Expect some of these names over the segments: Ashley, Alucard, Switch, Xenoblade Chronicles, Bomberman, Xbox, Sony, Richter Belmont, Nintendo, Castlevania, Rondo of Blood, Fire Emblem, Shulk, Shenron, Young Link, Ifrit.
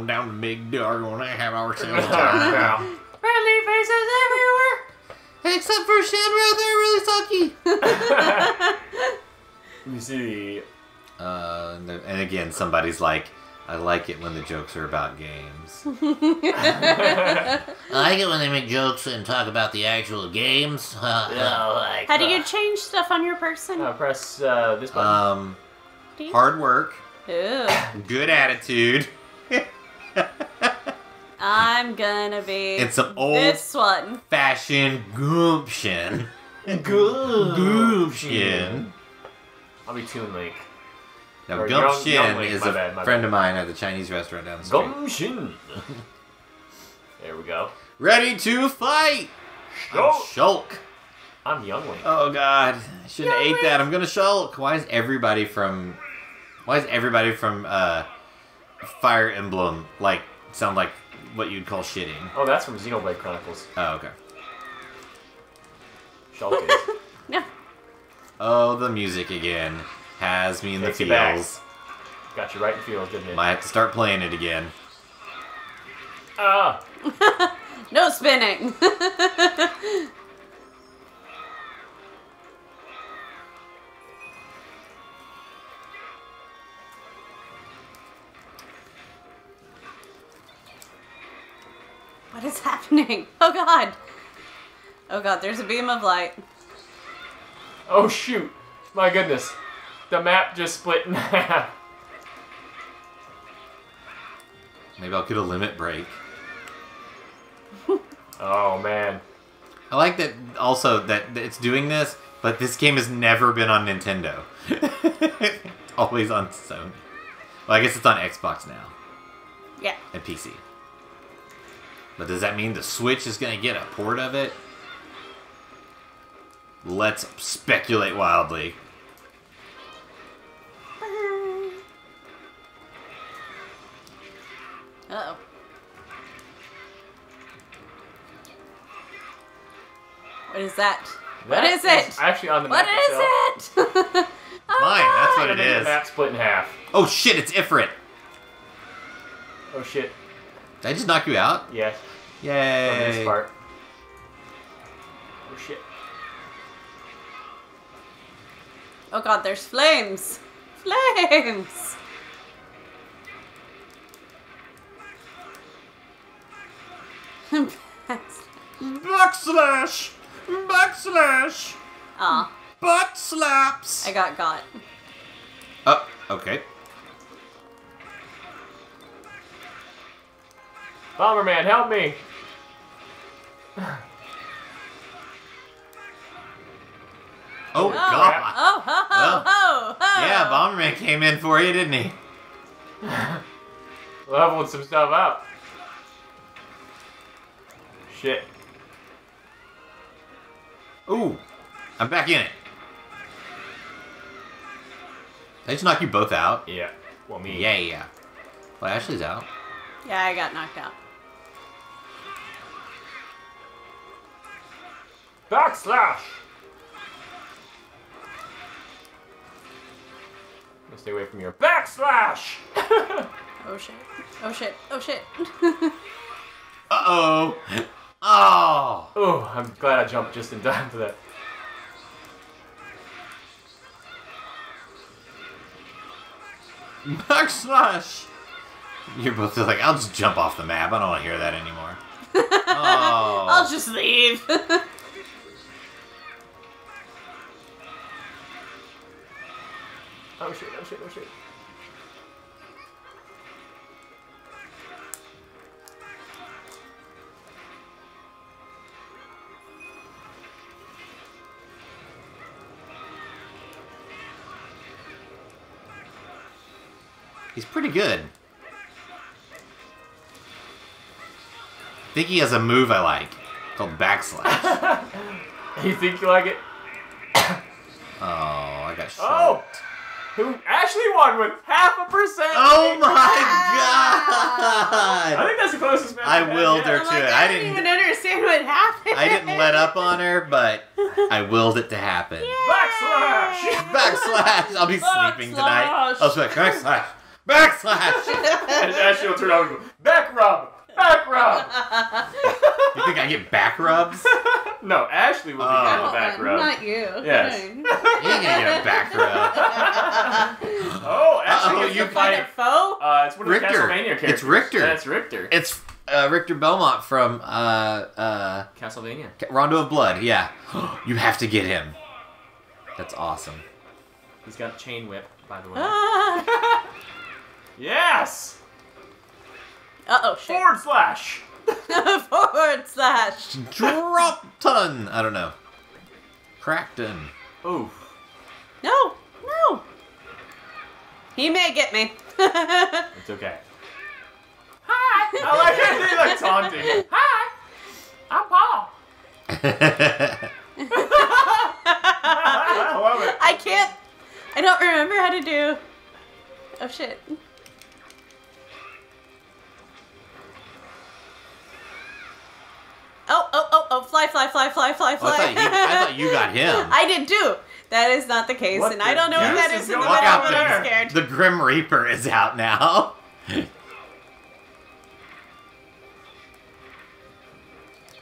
on down to Big Dargo and have ourselves tied down. Friendly faces everywhere! Except for Shenron, they're really sucky! Let me see. And again, somebody's like, I like it when the jokes are about games. I like it when they make jokes and talk about the actual games. Like, how do you change stuff on your person? Press this button. Hard work. Ooh. Good attitude. I'm gonna be. It's an old-fashioned gumption. Gumption. I'll be Toon Link. Now, Gumption is a friend of mine at the Chinese restaurant down the street. Gumption. There we go. Ready to fight! I'm Shulk. I'm Young Link. Oh, God. I shouldn't have ate that. I'm going to Shulk. Why is everybody from Fire Emblem, like, sound like what you'd call shitting? Oh, that's from Xenoblade Chronicles. Oh, okay. Shulk is. Yeah. Oh, the music again. Has me in the feels. Got you right in the feels, didn't it? Might have to start playing it again. Ah! No spinning! What is happening? Oh god! Oh god, there's a beam of light. Oh shoot! My goodness! The map just split in half. Maybe I'll get a limit break. Oh, man. I like that also that it's doing this, but this game has never been on Nintendo. Always on Sony. Well, I guess it's on Xbox now. Yeah. And PC. But does that mean the Switch is going to get a port of it? Let's speculate wildly. Uh-oh. What is that? What is it? Actually on the map itself. What is it? Mine, that's what it is. The map split in half. Oh shit, it's Ifrit. Oh shit. Did I just knock you out? Yes. Yay. On this part. Oh shit. Oh god, there's flames. Flames. Backslash! Backslash! Aw. Butt slaps! I got got. Oh, okay. Bomberman, help me! Oh, God. Oh, ho, ho, ho, ho. Yeah, Bomberman came in for you, didn't he? Leveling some stuff up. Shit. Ooh, I'm back in it. Did I just knock you both out? Yeah. Well, me. Yeah, yeah. Well, Ashley's out. Yeah, I got knocked out. Backslash! I'm gonna stay away from your backslash! Oh shit. Oh shit. Oh shit. Uh-oh. Oh! Oh, I'm glad I jumped just in time for that. Backslash! You're both just like, I'll just jump off the map. I don't want to hear that anymore. Oh. I'll just leave. Oh shit, oh shit, oh shit. He's pretty good. I think he has a move I like called backslash. You think you like it? Oh, I got shot. Oh, who Ashley won with 0.5%. Oh my God! I think that's the closest match. I willed her to it. I didn't even understand what happened. I didn't let up on her, but I willed it to happen. Yay! Backslash! Backslash! I'll be sleeping tonight. I'll be like backslash. Backslash! And Ashley will turn out and go, back rub! Back rub! You think I get back rubs? No, Ashley will be getting a back rub. Not you. Yes. You ain't gonna get a back rub. Oh, Ashley gets to fight. It's one of the Castlevania characters. It's Richter. That's Richter. It's Richter Belmont from Castlevania. Rondo of Blood, yeah. You have to get him. That's awesome. He's got a chain whip, by the way. Yes! Uh-oh, shit. Forward slash! Forward slash! Drop ton! I don't know. Crackton. Oof. No! No! He may get me. It's okay. Hi! I like it. He's like taunting. Hi! I'm Paul. I love it. I can't... I don't remember how to do... Oh, shit. Oh, fly. Oh, I thought you got him. I did too. That is not the case, and I don't know what that is in the middle, but I'm scared. The Grim Reaper is out now.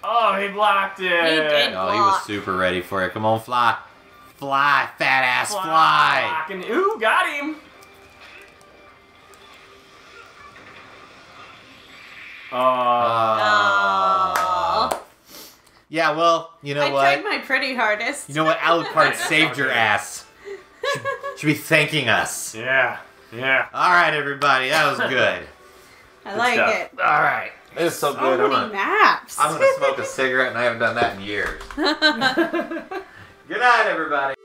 Oh, he blocked it. He did block. Oh, he was super ready for it. Come on, fly. Fly, fat ass, fly. Ooh, got him. Yeah, well, you know what? I tried my pretty hardest. You know what? Alucard saved your ass. Should be thanking us. Yeah, yeah. All right, everybody. That was good. I like it. All right. This is so good. I'm going to smoke a cigarette, and I haven't done that in years. Good night, everybody.